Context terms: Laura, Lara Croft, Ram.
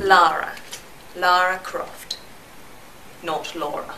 Lara Croft, not Laura.